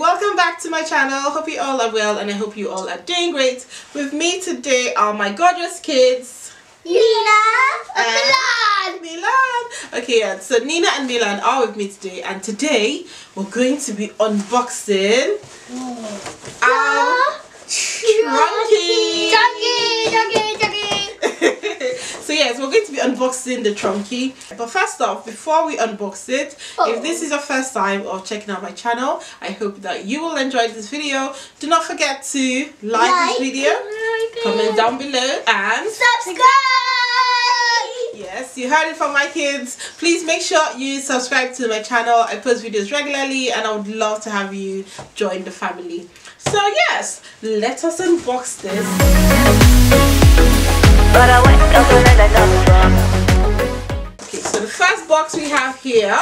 Welcome back to my channel. Hope you all are well and I hope you all are doing great. With me today are my gorgeous kids Nina and Milan. Okay, yeah, so Nina and Milan are with me today and today we're going to be unboxing our Trunki. So yes, we're going to be unboxing the Trunki. But first off, before we unbox it, if this is your first time of checking out my channel, I hope that you will enjoy this video. Do not forget to like this video, comment down below and subscribe. Yes, you heard it from my kids. Please make sure you subscribe to my channel. I post videos regularly and I would love to have you join the family. So yes, let us unbox this. Okay, so the first box we have here.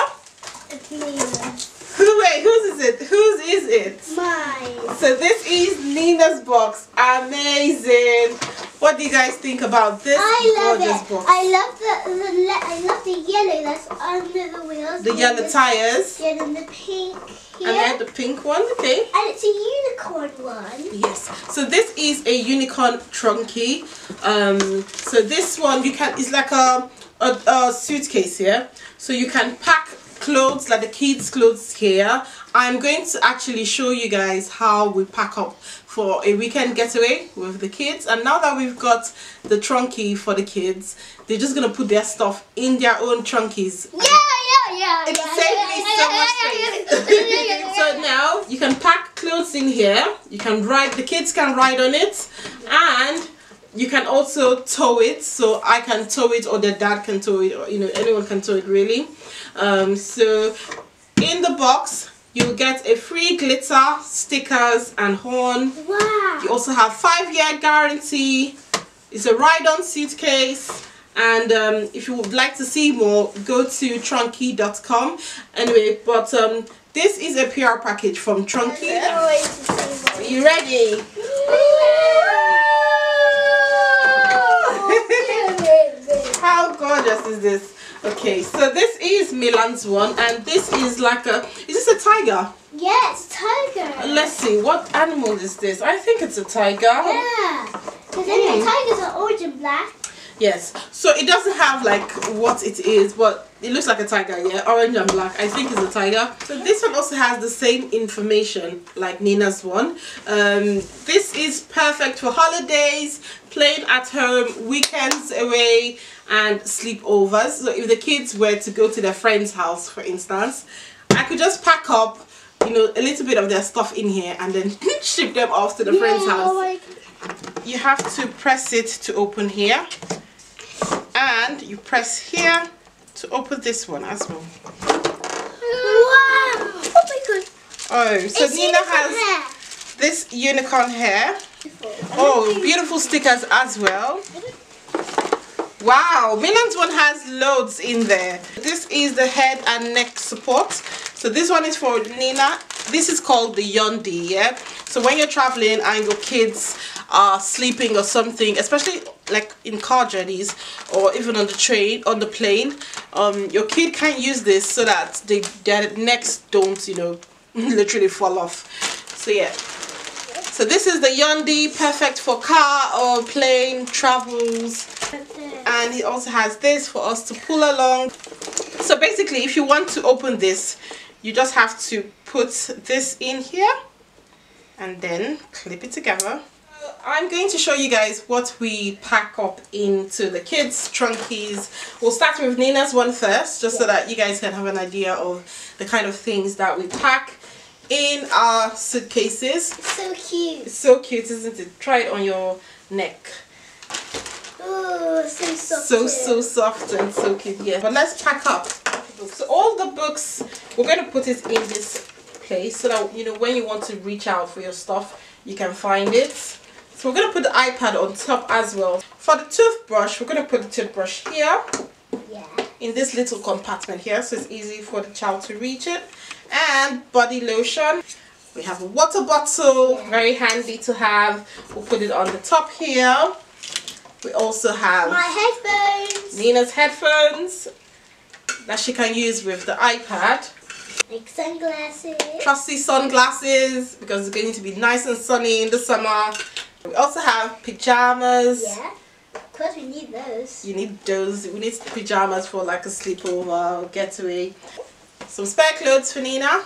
It's Nina. Whose is it? Whose is it? Mine. So this is Nina's box. Amazing. What do you guys think about this gorgeous box? I love the yellow that's under the wheels. The yellow tires. Yeah, and the pink here. And then the pink one, okay. And it's a unicorn one. Yes. So this is a unicorn Trunki. So this one you can, it's like a suitcase here. So you can pack clothes, like the kids' clothes here. I'm going to actually show you guys how we pack up for a weekend getaway with the kids. And now that we've got the Trunki for the kids, they're just gonna put their stuff in their own Trunkis. It saved me so much space. So now you can pack clothes in here. You can ride, the kids can ride on it, and you can also tow it, so I can tow it or their dad can tow it, or you know, anyone can tow it really. So in the box you'll get a free glitter, stickers and horn. Wow. You also have 5-year guarantee. It's a ride-on suitcase. And if you would like to see more, go to Trunki.com. Anyway, but this is a PR package from Trunki. Are you ready? How gorgeous is this? Okay, so this is Milan's one, and this is like a, is this a tiger? Yes, tiger. Let's see, what animal is this? I think it's a tiger. Yeah, because then the tigers are orange and black. Yes, so it doesn't have like what it is, but it looks like a tiger, yeah, orange and black. I think it's a tiger. So this one also has the same information like Nina's one. This is perfect for holidays, playing at home, weekends away and sleepovers. So if the kids were to go to their friend's house, for instance, I could just pack up, you know, a little bit of their stuff in here and then ship them off to the friend's house. You have to press it to open here. And you press here to open this one as well. Wow! Oh my god! Oh, so it's Nina has this unicorn hair. Beautiful. Oh, beautiful stickers as well. Wow, Milan's one has loads in there. This is the head and neck support. So this one is for Nina. This is called the Yondi, yeah? So when you're traveling and your kids are sleeping or something, especially like in car journeys or even on the train, on the plane, your kid can use this so that their necks don't, you know, literally fall off. So yeah. So this is the Yondi, perfect for car or plane travels. And he also has this for us to pull along. So basically, if you want to open this, you just have to put this in here and then clip it together. I'm going to show you guys what we pack up into the kids' Trunkis. We'll start with Nina's one first, just so that you guys can have an idea of the kind of things that we pack in our suitcases. It's so cute. It's so cute, isn't it? Try it on your neck. Oh, so soft. So soft and so cute, yeah. But let's pack up. So all the books, we're going to put it in this place so that, you know, when you want to reach out for your stuff, you can find it. So we're going to put the iPad on top as well. For the toothbrush, we're going to put the toothbrush here. Yeah. In this little compartment here, so it's easy for the child to reach it. And body lotion. We have a water bottle, very handy to have. We'll put it on the top here. We also have my headphones. Nina's headphones that she can use with the iPad. Like sunglasses. Trusty sunglasses, because it's going to be nice and sunny in the summer. We also have pajamas. Yeah. Of course we need those. You need those. We need pajamas for like a sleepover or getaway. Some spare clothes for Nina.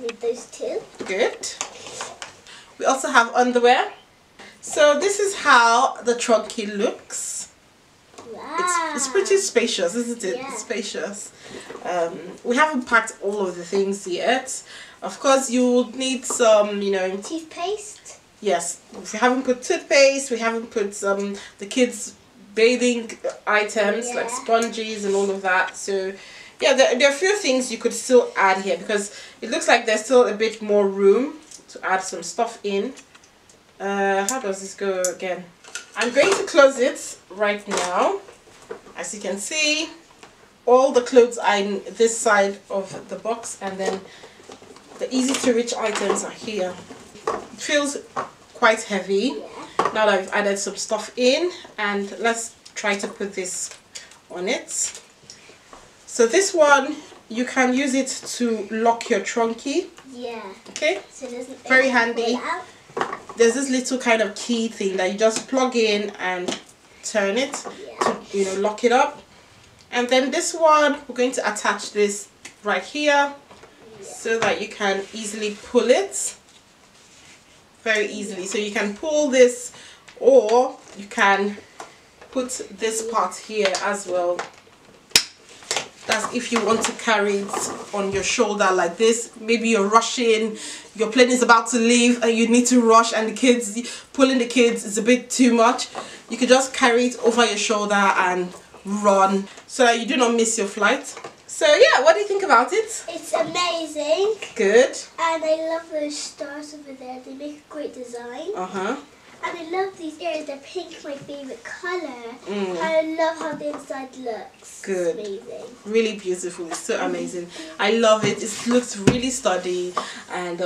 Need those too. Good. We also have underwear. So this is how the Trunki looks. Wow. It's pretty spacious, isn't it? Yeah. It's spacious. We haven't packed all of the things yet. Of course, you'll need some, you know, toothpaste. Yes, we haven't put toothpaste. We haven't put some the kids' bathing items like sponges and all of that. So, yeah, there are a few things you could still add here because it looks like there's still a bit more room to add some stuff in. How does this go again? I'm going to close it right now. As you can see, all the clothes are in this side of the box, and then the easy to reach items are here. It feels quite heavy now that I've added some stuff in, and let's try to put this on it. So this one, you can use it to lock your Trunki. Yeah. Okay. So very handy. There's this little kind of key thing that you just plug in and turn it to, you know, lock it up. And then this one, we're going to attach this right here so that you can easily pull it. Very easily. So you can pull this, or you can put this part here as well. That's if you want to carry it on your shoulder like this. Maybe you're rushing, your plane is about to leave and you need to rush, and the kids, pulling the kids is a bit too much. You could just carry it over your shoulder and run so that you do not miss your flight. So yeah, what do you think about it? It's amazing. Good. And I love those stars over there. They make a great design. Uh-huh. And I love these ears, they're pink, my favourite colour. Mm. I love how the inside looks. Good. It's amazing. Really beautiful, it's so amazing. I love it, it looks really sturdy and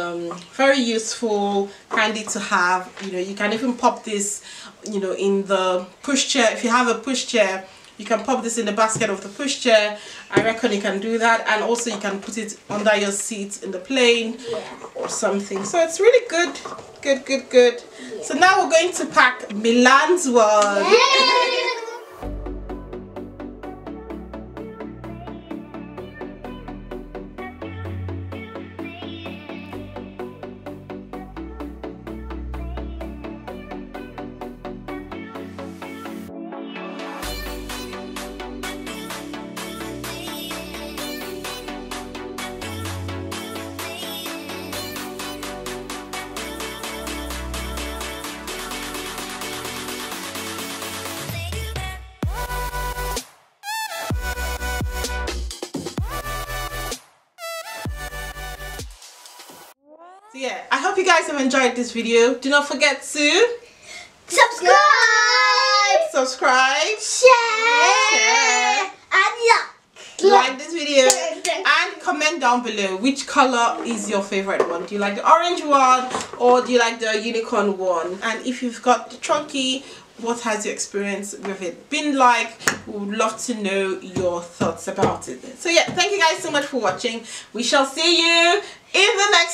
very useful, handy to have. You know, you can even pop this, you know, in the pushchair. If you have a pushchair, you can pop this in the basket of the pushchair. I reckon you can do that, and also you can put it under your seat in the plane or something. So it's really good. Good, good, good. Yeah. So now we're going to pack Milan's one. Yay! Yeah, I hope you guys have enjoyed this video. Do not forget to subscribe, share, and like this video, and comment down below which color is your favorite one. Do you like the orange one, or do you like the unicorn one? And if you've got the Trunki, what has your experience with it been like? We would love to know your thoughts about it. So yeah, thank you guys so much for watching. We shall see you in the next